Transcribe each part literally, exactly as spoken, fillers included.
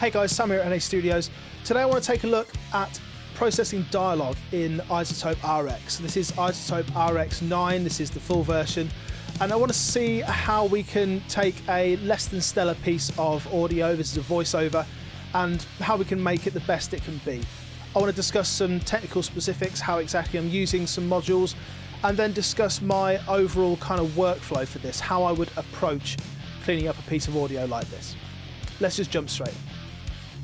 Hey guys, Sam here at N A Studios. Today I want to take a look at processing dialogue in iZotope R X. This is iZotope R X nine, this is the full version, and I want to see how we can take a less than stellar piece of audio, this is a voiceover, and how we can make it the best it can be. I want to discuss some technical specifics, how exactly I'm using some modules, and then discuss my overall kind of workflow for this, how I would approach cleaning up a piece of audio like this. Let's just jump straight.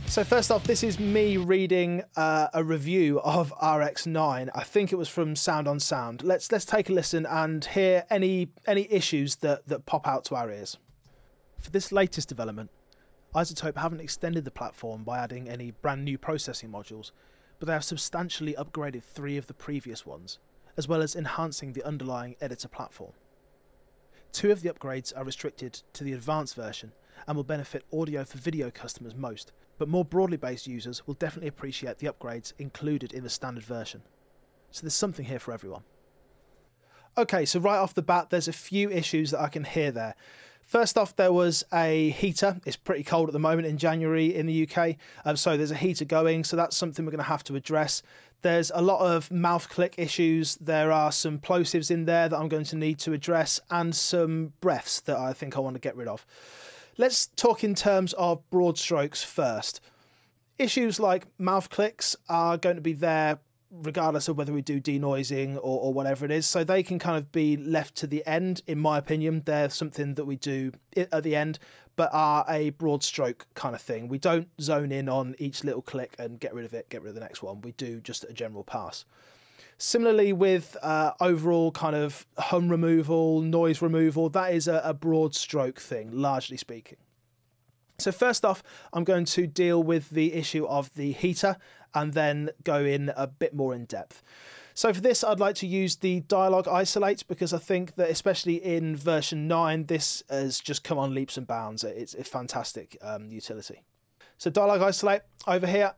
So first off, this is me reading uh, a review of R X nine. I think it was from Sound on Sound. Let's let's take a listen and hear any any issues that that pop out to our ears. For this latest development, iZotope haven't extended the platform by adding any brand new processing modules, but they have substantially upgraded three of the previous ones, as well as enhancing the underlying editor platform. Two of the upgrades are restricted to the advanced version and will benefit audio for video customers most, but more broadly based users will definitely appreciate the upgrades included in the standard version. So there's something here for everyone. Okay, so right off the bat, there's a few issues that I can hear there. First off, there was a heater. It's pretty cold at the moment in January in the U K, um, so there's a heater going, so that's something we're going to have to address. There's a lot of mouth click issues. There are some plosives in there that I'm going to need to address, and some breaths that I think I want to get rid of. Let's talk in terms of broad strokes first. Issues like mouth clicks are going to be there regardless of whether we do denoising or, or whatever it is, so they can kind of be left to the end, in my opinion. They're something that we do at the end, but are a broad stroke kind of thing. We don't zone in on each little click and get rid of it, get rid of the next one. We do just a general pass. Similarly with uh, overall kind of hum removal, noise removal, that is a, a broad stroke thing, largely speaking. So first off, I'm going to deal with the issue of the heater and then go in a bit more in depth. So for this, I'd like to use the Dialogue Isolate, because I think that especially in version nine, this has just come on leaps and bounds. It's a fantastic um, utility. So Dialogue Isolate over here.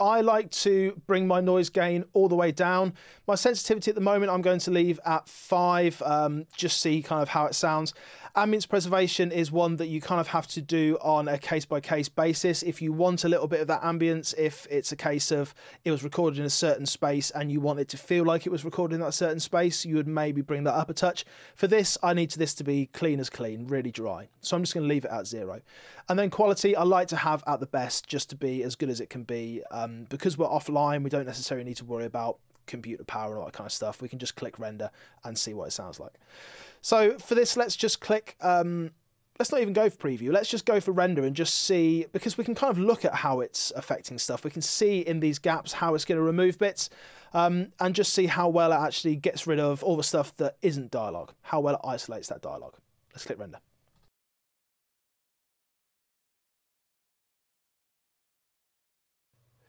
I like to bring my noise gain all the way down. My sensitivity at the moment I'm going to leave at five, um, just see kind of how it sounds. Ambience preservation is one that you kind of have to do on a case-by-case basis. If you want a little bit of that ambience, if it's a case of it was recorded in a certain space and you want it to feel like it was recorded in that certain space, you would maybe bring that up a touch. For this, I need this to be clean as clean, really dry. So I'm just going to leave it at zero. And then quality, I like to have at the best, just to be as good as it can be. Um, Because we're offline, we don't necessarily need to worry about computer power and all that kind of stuff. We can just click render and see what it sounds like. So for this, let's just click, um, let's not even go for preview. Let's just go for render and just see, because we can kind of look at how it's affecting stuff. We can see in these gaps how it's going to remove bits, um, and just see how well it actually gets rid of all the stuff that isn't dialogue, how well it isolates that dialogue. Let's click render.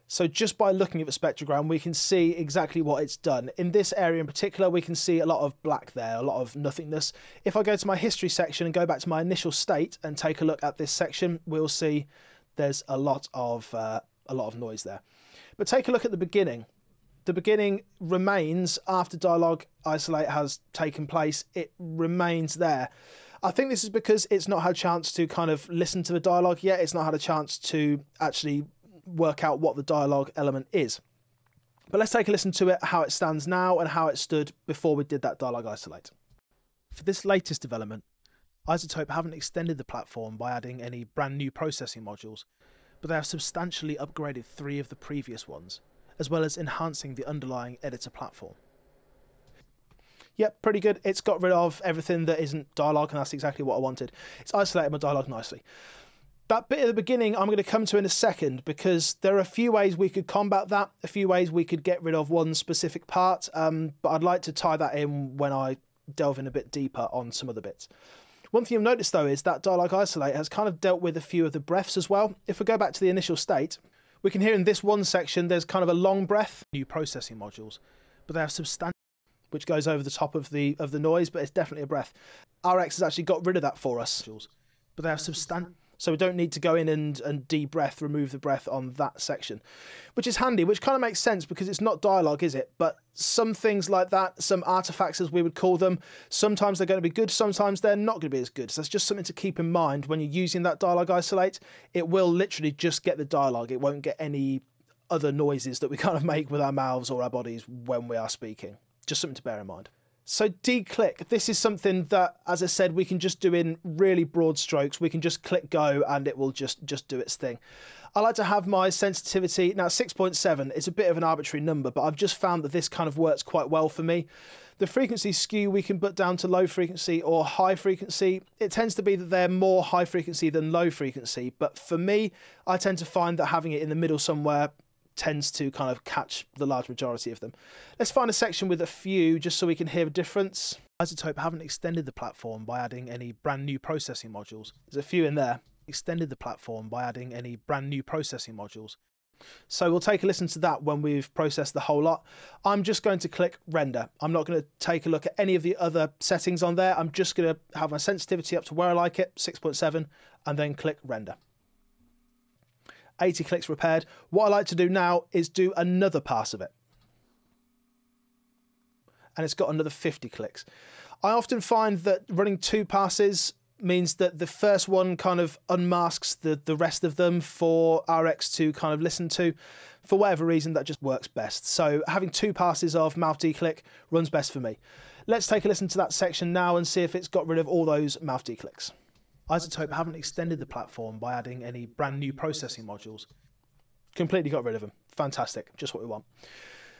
So just by looking at the spectrogram, we can see exactly what it's done. In this area in particular, we can see a lot of black there, a lot of nothingness. If I go to my history section and go back to my initial state and take a look at this section, we'll see there's a lot of, uh, a lot of noise there. But take a look at the beginning. The beginning remains after Dialogue Isolate has taken place. It remains there. I think this is because it's not had a chance to kind of listen to the dialogue yet. It's not had a chance to actually work out what the dialogue element is. But let's take a listen to it, how it stands now and how it stood before we did that Dialogue Isolate. For this latest development, iZotope haven't extended the platform by adding any brand new processing modules, but they have substantially upgraded three of the previous ones, as well as enhancing the underlying editor platform. Yep, pretty good. It's got rid of everything that isn't dialogue, and that's exactly what I wanted. It's isolated my dialogue nicely. That bit at the beginning I'm going to come to in a second, because there are a few ways we could combat that, a few ways we could get rid of one specific part, um, but I'd like to tie that in when I delve in a bit deeper on some other bits. One thing you've noticed though is that Dialogue Isolate has kind of dealt with a few of the breaths as well. If we go back to the initial state, we can hear in this one section there's kind of a long breath. New processing modules, but they have substantial, which goes over the top of the, of the noise, but it's definitely a breath. R X has actually got rid of that for us, but they have substantial So we don't need to go in and, and de-breath, remove the breath on that section, which is handy, which kind of makes sense because it's not dialogue, is it? But some things like that, some artifacts as we would call them, sometimes they're going to be good, sometimes they're not going to be as good. So that's just something to keep in mind when you're using that dialogue isolate. It will literally just get the dialogue. It won't get any other noises that we kind of make with our mouths or our bodies when we are speaking. Just something to bear in mind. So de-click, this is something that, as I said, we can just do in really broad strokes. We can just click go and it will just, just do its thing. I like to have my sensitivity, now six point seven, it's a bit of an arbitrary number, but I've just found that this kind of works quite well for me. The frequency skew we can put down to low frequency or high frequency. It tends to be that they're more high frequency than low frequency, but for me, I tend to find that having it in the middle somewhere tends to kind of catch the large majority of them. Let's find a section with a few just so we can hear a difference. iZotope haven't extended the platform by adding any brand new processing modules. There's a few in there. Extended the platform by adding any brand new processing modules. So we'll take a listen to that when we've processed the whole lot. I'm just going to click render. I'm not going to take a look at any of the other settings on there. I'm just going to have my sensitivity up to where I like it, six point seven, and then click render. eighty clicks repaired. What I like to do now is do another pass of it. And it's got another fifty clicks. I often find that running two passes means that the first one kind of unmasks the, the rest of them for R X to kind of listen to. For whatever reason, that just works best. So having two passes of mouth de-click runs best for me. Let's take a listen to that section now and see if it's got rid of all those mouth de-clicks. iZotope haven't extended the platform by adding any brand new processing modules. Completely got rid of them. Fantastic. Just what we want.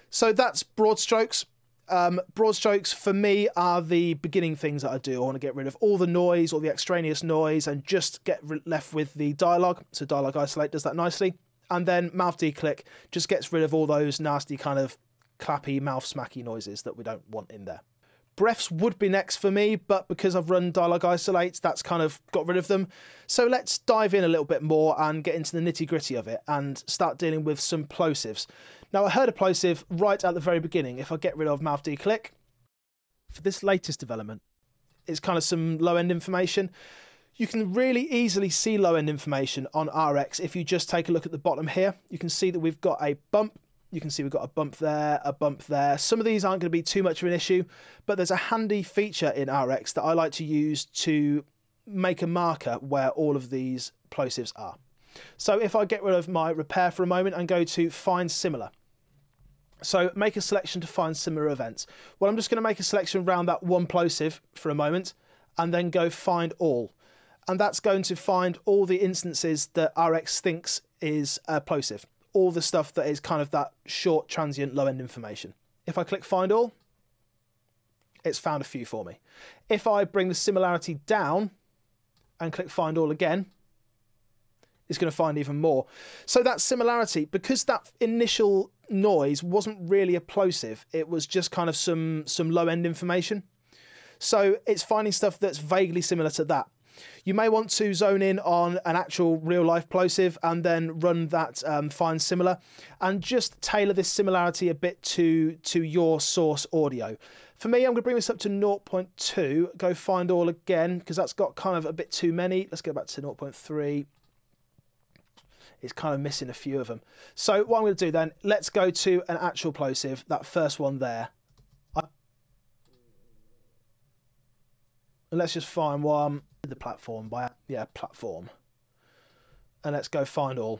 So that's broad strokes. Um, broad strokes for me are the beginning things that I do. I want to get rid of all the noise, all the extraneous noise, and just get left with the dialogue. So dialogue isolate does that nicely. And then mouth de-click just gets rid of all those nasty kind of clappy, mouth smacky noises that we don't want in there. Breaths would be next for me, but because I've run dialogue isolates, that's kind of got rid of them. So let's dive in a little bit more and get into the nitty gritty of it and start dealing with some plosives. Now I heard a plosive right at the very beginning. If I get rid of mouth de-click, for this latest development, it's kind of some low end information. You can really easily see low end information on R X. If you just take a look at the bottom here, you can see that we've got a bump. You can see we've got a bump there, a bump there. Some of these aren't going to be too much of an issue, but there's a handy feature in R X that I like to use to make a marker where all of these plosives are. So if I get rid of my repair for a moment and go to find similar. So make a selection to find similar events. Well, I'm just going to make a selection around that one plosive for a moment and then go find all. And that's going to find all the instances that R X thinks is a plosive. All the stuff that is kind of that short, transient, low-end information. If I click Find All, it's found a few for me. If I bring the similarity down and click Find All again, it's going to find even more. So that similarity, because that initial noise wasn't really a plosive, it was just kind of some, some low-end information. So it's finding stuff that's vaguely similar to that. You may want to zone in on an actual real-life plosive and then run that um, find similar and just tailor this similarity a bit to, to your source audio. For me, I'm going to bring this up to zero point two, go find all again because that's got kind of a bit too many. Let's go back to zero point three. It's kind of missing a few of them. So what I'm going to do then, let's go to an actual plosive, that first one there. And let's just find one. The platform by yeah platform, and let's go find all.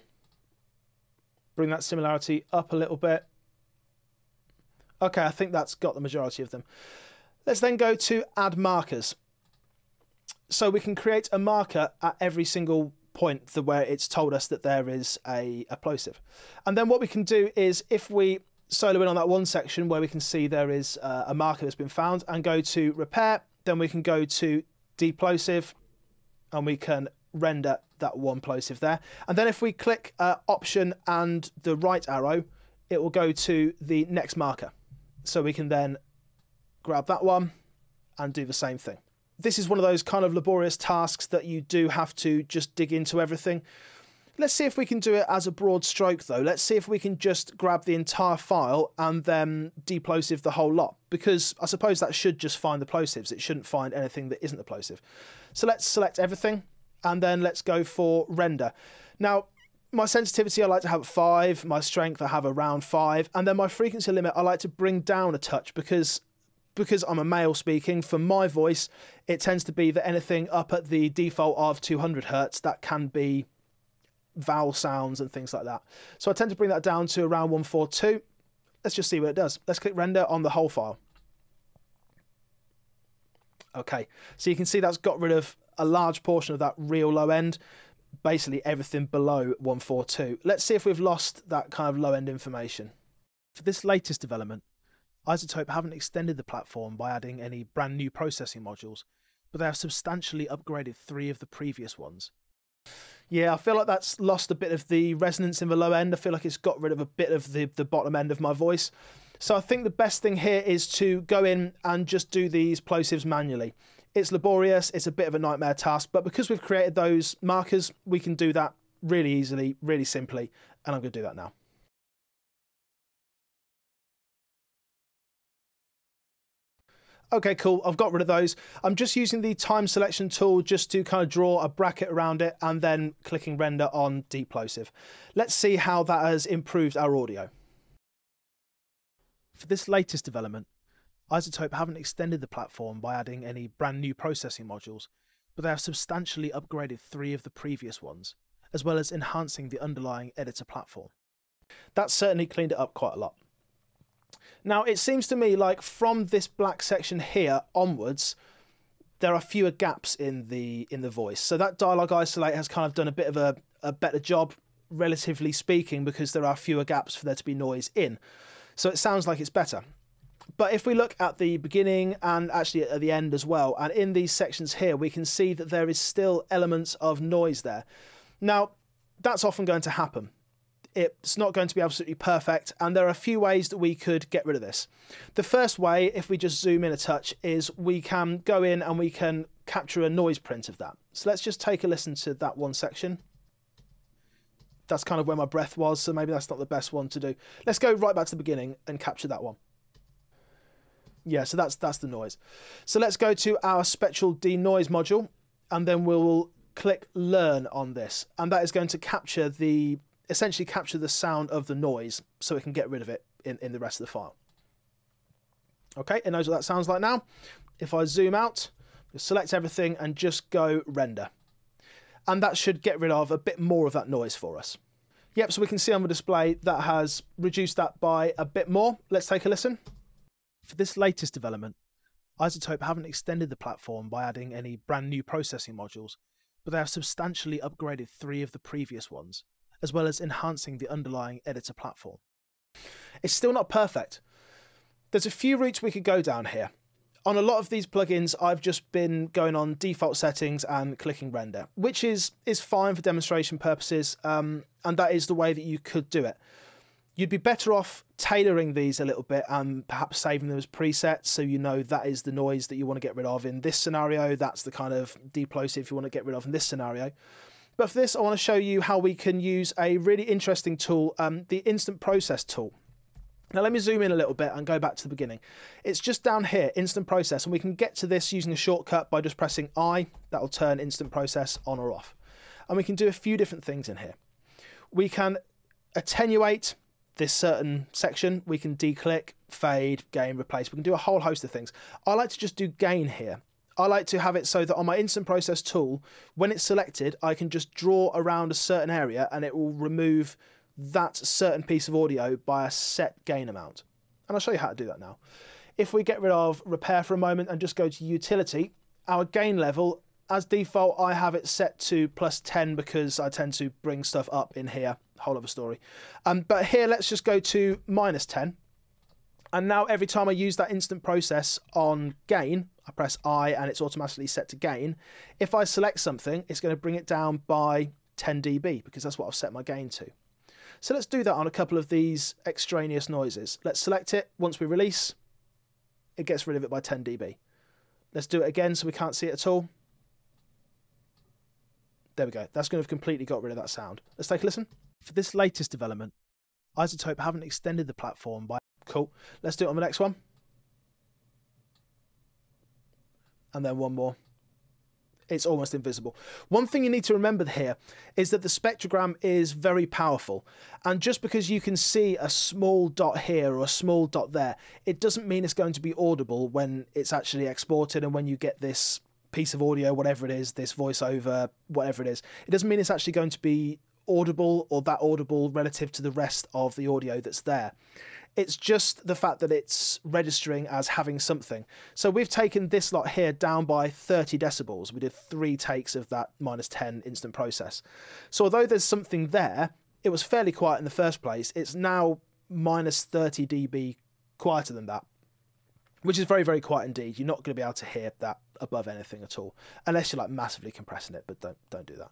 Bring that similarity up a little bit. Okay, I think that's got the majority of them. Let's then go to add markers. So we can create a marker at every single point the where it's told us that there is a, a plosive, and then what we can do is if we solo in on that one section where we can see there is uh, a marker that's been found, and go to repair, then we can go to de-plosive and we can render that one plosive there, and then if we click uh, option and the right arrow, it will go to the next marker, so we can then grab that one and do the same thing. This is one of those kind of laborious tasks that you do have to just dig into everything. Let's see if we can do it as a broad stroke though. Let's see if we can just grab the entire file and then de-plosive the whole lot, because I suppose that should just find the plosives. It shouldn't find anything that isn't a plosive. So let's select everything and then let's go for render. Now, my sensitivity I like to have at five, my strength I have around five, and then my frequency limit I like to bring down a touch because because I'm a male speaking, for my voice, it tends to be that anything up at the default of two hundred hertz, that can be vowel sounds and things like that. So I tend to bring that down to around one forty-two. Let's just see what it does. Let's click render on the whole file. Okay, so you can see that's got rid of a large portion of that real low end, basically everything below one forty-two. Let's see if we've lost that kind of low end information. For this latest development, iZotope haven't extended the platform by adding any brand new processing modules, but they have substantially upgraded three of the previous ones. Yeah, I feel like that's lost a bit of the resonance in the low end. I feel like it's got rid of a bit of the, the bottom end of my voice. So I think the best thing here is to go in and just do these plosives manually. It's laborious, it's a bit of a nightmare task, but because we've created those markers, we can do that really easily, really simply, and I'm going to do that now. Okay, cool, I've got rid of those. I'm just using the time selection tool just to kind of draw a bracket around it and then clicking render on de-plosive. Let's see how that has improved our audio. For this latest development, iZotope haven't extended the platform by adding any brand new processing modules, but they have substantially upgraded three of the previous ones, as well as enhancing the underlying editor platform. That's certainly cleaned it up quite a lot. Now, it seems to me like from this black section here onwards, there are fewer gaps in the in the voice. So that Dialogue Isolate has kind of done a bit of a, a better job, relatively speaking, because there are fewer gaps for there to be noise in. So it sounds like it's better. But if we look at the beginning and actually at the end as well, and in these sections here, we can see that there is still elements of noise there. Now, that's often going to happen. It's not going to be absolutely perfect, and there are a few ways that we could get rid of this. The first way, if we just zoom in a touch, is we can go in and we can capture a noise print of that. So let's just take a listen to that one section. That's kind of where my breath was, so maybe that's not the best one to do. Let's go right back to the beginning and capture that one. Yeah, so that's that's the noise. So let's go to our spectral denoise module, and then we'll click learn on this, and that is going to capture the essentially capture the sound of the noise so it can get rid of it in, in the rest of the file. Okay, it knows what that sounds like now. If I zoom out, select everything and just go render. And that should get rid of a bit more of that noise for us. Yep, so we can see on the display that has reduced that by a bit more. Let's take a listen. For this latest development, iZotope haven't extended the platform by adding any brand new processing modules, but they have substantially upgraded three of the previous ones, as well as enhancing the underlying editor platform. It's still not perfect. There's a few routes we could go down here. On a lot of these plugins, I've just been going on default settings and clicking render, which is, is fine for demonstration purposes, um, and that is the way that you could do it. You'd be better off tailoring these a little bit and perhaps saving them as presets so you know that is the noise that you want to get rid of in this scenario, that's the kind of de-plosive you want to get rid of in this scenario. But for this, I want to show you how we can use a really interesting tool, um, the Instant Process tool. Now, let me zoom in a little bit and go back to the beginning. It's just down here, Instant Process, and we can get to this using a shortcut by just pressing I. That'll turn Instant Process on or off. And we can do a few different things in here. We can attenuate this certain section. We can de-click, fade, gain, replace. We can do a whole host of things. I like to just do gain here. I like to have it so that on my Instant Process tool, when it's selected, I can just draw around a certain area and it will remove that certain piece of audio by a set gain amount. And I'll show you how to do that now. If we get rid of repair for a moment and just go to utility, our gain level, as default, I have it set to plus ten because I tend to bring stuff up in here, whole other story. Um, but here, let's just go to minus ten. And now every time I use that Instant Process on gain, I press I and it's automatically set to gain. If I select something, it's going to bring it down by ten D B because that's what I've set my gain to. So let's do that on a couple of these extraneous noises. Let's select it. Once we release, it gets rid of it by ten D B. Let's do it again so we can't see it at all. There we go. That's going to have completely got rid of that sound. Let's take a listen. For this latest development, iZotope haven't extended the platform by... Cool. Let's do it on the next one. And then one more. it's almost invisible. One thing you need to remember here is that the spectrogram is very powerful, and just because you can see a small dot here or a small dot there, it doesn't mean it's going to be audible when it's actually exported, and when you get this piece of audio, whatever it is, this voiceover, whatever it is, it doesn't mean it's actually going to be audible or that audible relative to the rest of the audio that's there. It's just the fact that it's registering as having something. So we've taken this lot here down by thirty decibels. We did three takes of that minus ten instant process. So although there's something there, it was fairly quiet in the first place. It's now minus thirty decibels quieter than that, which is very, very quiet indeed. You're not going to be able to hear that above anything at all, unless you're like massively compressing it, but don't, don't do that.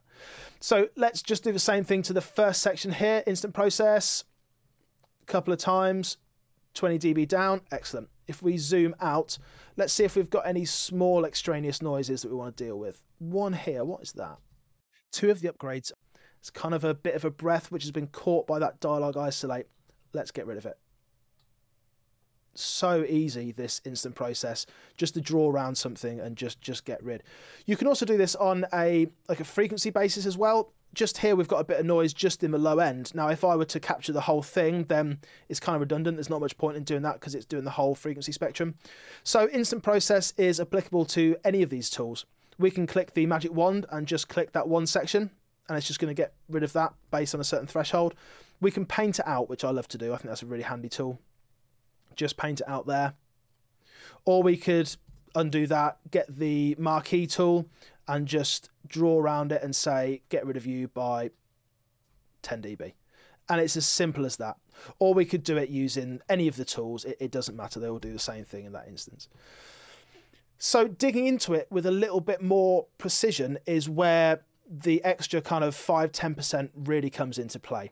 So let's just do the same thing to the first section here, instant process. Couple of times, twenty decibels down, excellent. If we zoom out, let's see if we've got any small extraneous noises that we want to deal with. One here, what is that? Two of the upgrades. It's kind of a bit of a breath which has been caught by that Dialogue Isolate. Let's get rid of it. So easy, this instant process, just to draw around something and just just get rid. You can also do this on a like a frequency basis as well. Just here we've got a bit of noise just in the low end. Now if I were to capture the whole thing, then it's kind of redundant. There's not much point in doing that because it's doing the whole frequency spectrum. So instant process is applicable to any of these tools. We can click the magic wand and just click that one section, and it's just going to get rid of that based on a certain threshold. We can paint it out, which I love to do. I think that's a really handy tool. Just paint it out there. Or we could undo that, get the marquee tool, and just draw around it and say, get rid of you by ten decibels. And it's as simple as that. Or we could do it using any of the tools. It, it doesn't matter. They all do the same thing in that instance. So digging into it with a little bit more precision is where the extra kind of five to ten percent really comes into play.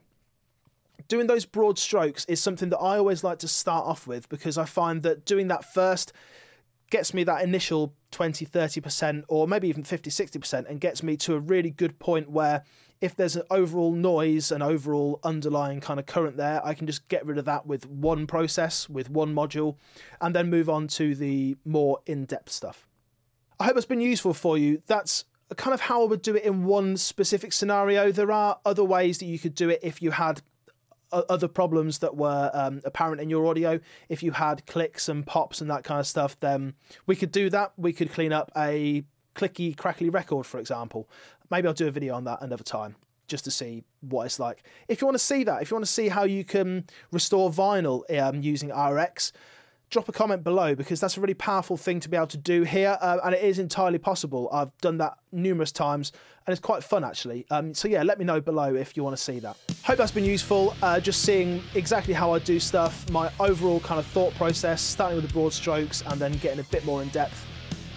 Doing those broad strokes is something that I always like to start off with, because I find that doing that first gets me that initial twenty, thirty percent or maybe even fifty, sixty percent, and gets me to a really good point where if there's an overall noise, an overall underlying kind of current there, I can just get rid of that with one process, with one module, and then move on to the more in-depth stuff. I hope it's been useful for you. That's kind of how I would do it in one specific scenario. There are other ways that you could do it if you had other problems that were um, apparent in your audio. If you had clicks and pops and that kind of stuff, then we could do that. We could clean up a clicky, crackly record, for example. Maybe I'll do a video on that another time, just to see what it's like. If you want to see that, if you want to see how you can restore vinyl um, using R X, drop a comment below, because that's a really powerful thing to be able to do here, uh, and it is entirely possible. I've done that numerous times, and it's quite fun, actually. Um, so yeah, let me know below if you want to see that. Hope that's been useful, uh, just seeing exactly how I do stuff, my overall kind of thought process, starting with the broad strokes and then getting a bit more in-depth,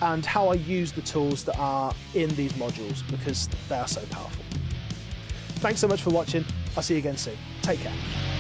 and how I use the tools that are in these modules, because they are so powerful. Thanks so much for watching. I'll see you again soon. Take care.